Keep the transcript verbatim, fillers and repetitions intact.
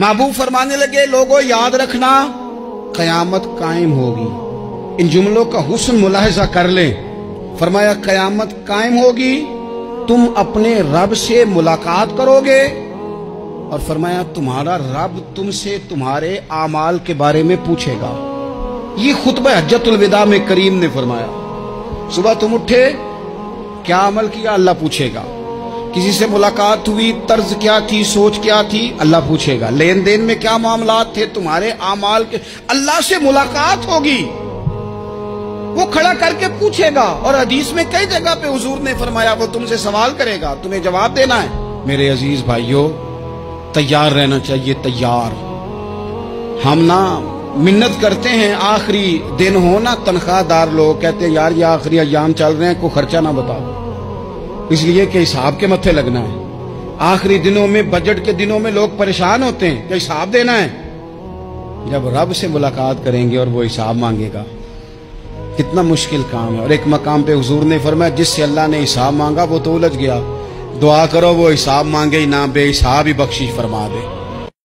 महबूब फरमाने लगे, लोगों याद रखना कयामत कायम होगी। इन जुमलों का हुस्न मुलाहिजा कर लें। फरमाया कयामत कायम होगी, तुम अपने रब से मुलाकात करोगे और फरमाया तुम्हारा रब तुमसे तुम्हारे आमाल के बारे में पूछेगा। ये खुतबा हज्जतुल विदा में करीम ने फरमाया। सुबह तुम उठे, क्या अमल किया, अल्लाह पूछेगा। किसी से मुलाकात हुई, तर्ज क्या थी, सोच क्या थी, अल्लाह पूछेगा। लेन देन में क्या मामलात थे, तुम्हारे आमाल के, अल्लाह से मुलाकात होगी, वो खड़ा करके पूछेगा। और हदीस में कई जगह पे हुजूर ने फरमाया वो तुमसे सवाल करेगा, तुम्हें जवाब देना है। मेरे अजीज भाइयों, तैयार रहना चाहिए, तैयार। हम ना मिन्नत करते हैं, आखिरी दिन हो ना, तनख्वाहदार लोग कहते हैं यार ये आखिरी अयाम चल रहे हैं, को खर्चा ना बताओ, इसलिए कि हिसाब के मथे लगना है। आखिरी दिनों में, बजट के दिनों में लोग परेशान होते हैं कि हिसाब देना है। जब रब से मुलाकात करेंगे और वो हिसाब मांगेगा, कितना मुश्किल काम है। और एक मकाम पे हुजूर ने फरमाया जिससे अल्लाह ने हिसाब मांगा वो तो उलझ गया, दुआ करो वो हिसाब मांगे ही ना, बेहिसाब ही बख्शिश फरमा दे।